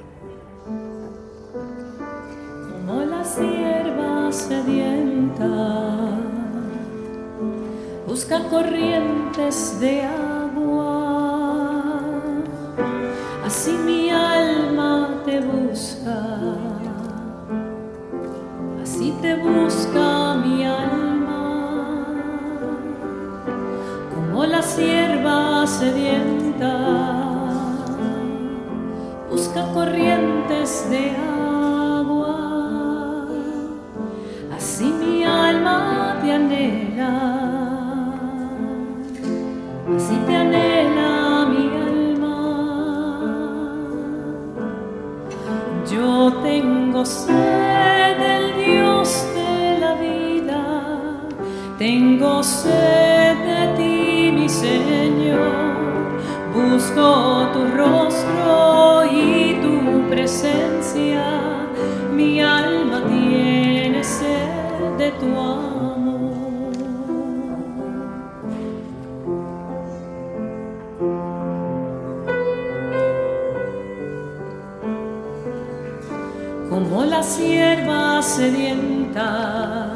Sierva sedienta busca corrientes de agua, así mi alma te busca, así te busca mi alma. Como la sierva sedienta busca corrientes de agua, así mi alma te anhela, así te anhela mi alma. Yo tengo sed del Dios de la vida, tengo sed de ti, mi Señor. Busco tu rostro y tu presencia, mi alma tiene sed de tu amor. Como la sierva sedienta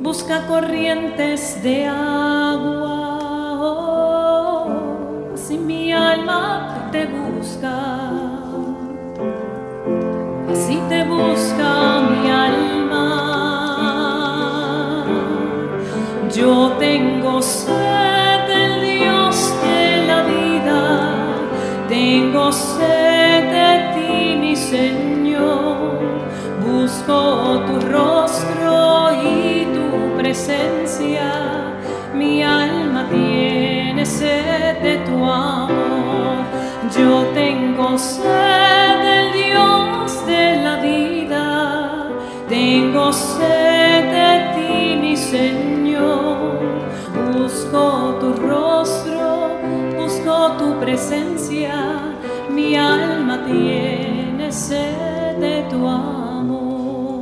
busca corrientes de agua, oh, así mi alma te busca, así te busca mi alma. Yo tengo sed del Dios de la vida, tengo sed de ti, mi Señor. Busco tu rostro y tu presencia, mi alma tiene sed de tu amor. Yo tengo sed del Dios de la vida, tengo sed de ti, mi Señor. Busco tu rostro, busco tu presencia, mi alma tiene sed de tu amor.